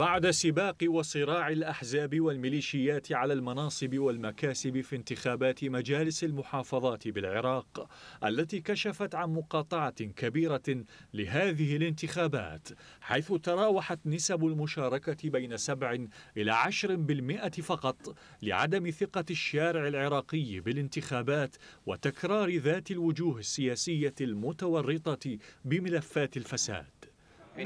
بعد سباق وصراع الأحزاب والميليشيات على المناصب والمكاسب في انتخابات مجالس المحافظات بالعراق التي كشفت عن مقاطعة كبيرة لهذه الانتخابات، حيث تراوحت نسب المشاركة بين 7 إلى 10% فقط، لعدم ثقة الشارع العراقي بالانتخابات وتكرار ذات الوجوه السياسية المتورطة بملفات الفساد.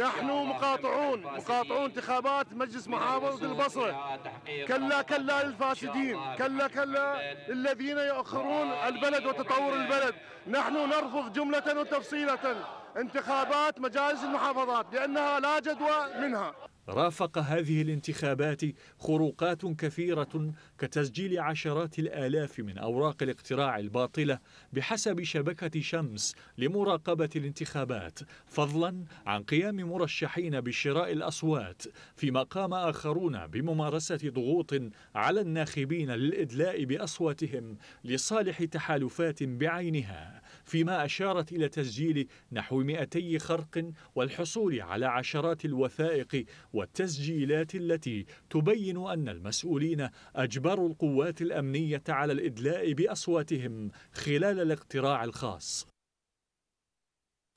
نحن مقاطعون انتخابات مجلس محافظة البصرة. كلا كلا للفاسدين، كلا كلا للذين يؤخرون البلد وتطور البلد. نحن نرفض جملة وتفصيلة انتخابات مجالس المحافظات لأنها لا جدوى منها. رافق هذه الانتخابات خروقات كثيرة كتسجيل عشرات الآلاف من أوراق الاقتراع الباطلة بحسب شبكة شمس لمراقبة الانتخابات، فضلا عن قيام مرشحين بشراء الأصوات، فيما قام آخرون بممارسة ضغوط على الناخبين للإدلاء بأصواتهم لصالح تحالفات بعينها، فيما أشارت إلى تسجيل نحو 200 خرق والحصول على عشرات الوثائق والتسجيلات التي تبين أن المسؤولين أجبروا القوات الأمنية على الإدلاء بأصواتهم خلال الاقتراع الخاص.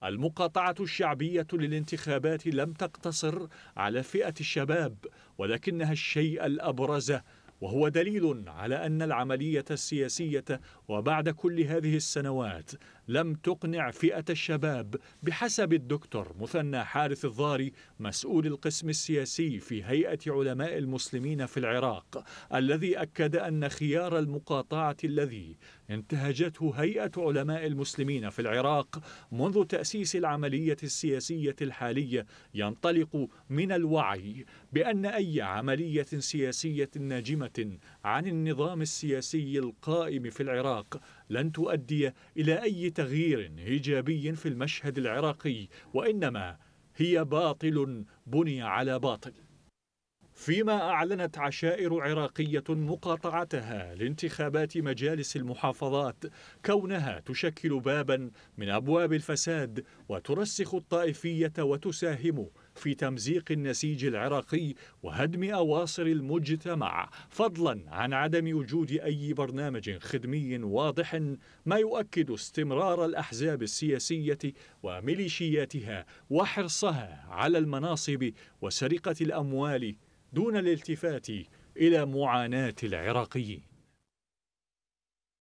المقاطعة الشعبية للانتخابات لم تقتصر على فئة الشباب، ولكنها الشيء الأبرز، وهو دليل على أن العملية السياسية وبعد كل هذه السنوات لم تقنع فئة الشباب، بحسب الدكتور مثنى حارث الضاري مسؤول القسم السياسي في هيئة علماء المسلمين في العراق، الذي أكد أن خيار المقاطعة الذي انتهجته هيئة علماء المسلمين في العراق منذ تأسيس العملية السياسية الحالية ينطلق من الوعي بأن أي عملية سياسية ناجمة عن النظام السياسي القائم في العراق لن تؤدي إلى أي تغيير إيجابي في المشهد العراقي، وإنما هي باطل بني على باطل. فيما أعلنت عشائر عراقية مقاطعتها لانتخابات مجالس المحافظات، كونها تشكل بابا من أبواب الفساد وترسخ الطائفية وتساهم في تمزيق النسيج العراقي وهدم أواصر المجتمع، فضلا عن عدم وجود أي برنامج خدمي واضح، ما يؤكد استمرار الأحزاب السياسية وميليشياتها وحرصها على المناصب وسرقة الأموال دون الالتفات إلى معاناة العراقيين.